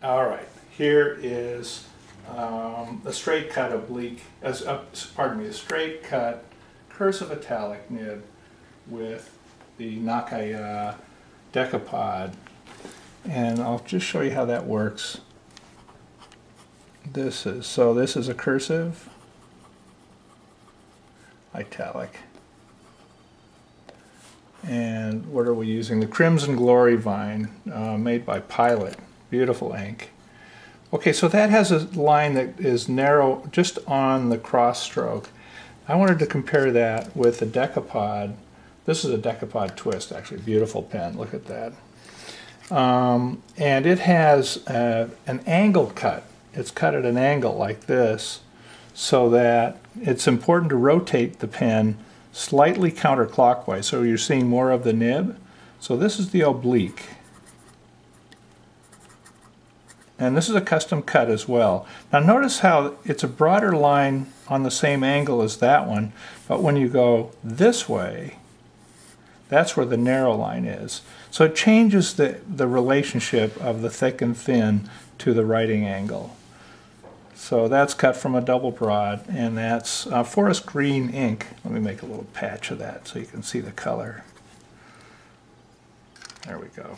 Alright, here is a straight cut cursive italic nib with the Nakaya Decapod. And I'll just show you how that works. This is a cursive italic. And what are we using? The Crimson Glory Vine, made by Pilot. Beautiful ink. Okay, so that has a line that is narrow just on the cross stroke. I wanted to compare that with the Decapod. This is a Decapod twist, actually. Beautiful pen. Look at that. And it has an angle cut. It's cut at an angle like this, so that it's important to rotate the pen slightly counterclockwise, so you're seeing more of the nib. So this is the oblique. And this is a custom cut as well. Now notice how it's a broader line on the same angle as that one, but when you go this way, that's where the narrow line is. So it changes the relationship of the thick and thin to the writing angle. So that's cut from a double broad, and that's Forest Green ink. Let me make a little patch of that so you can see the color. There we go.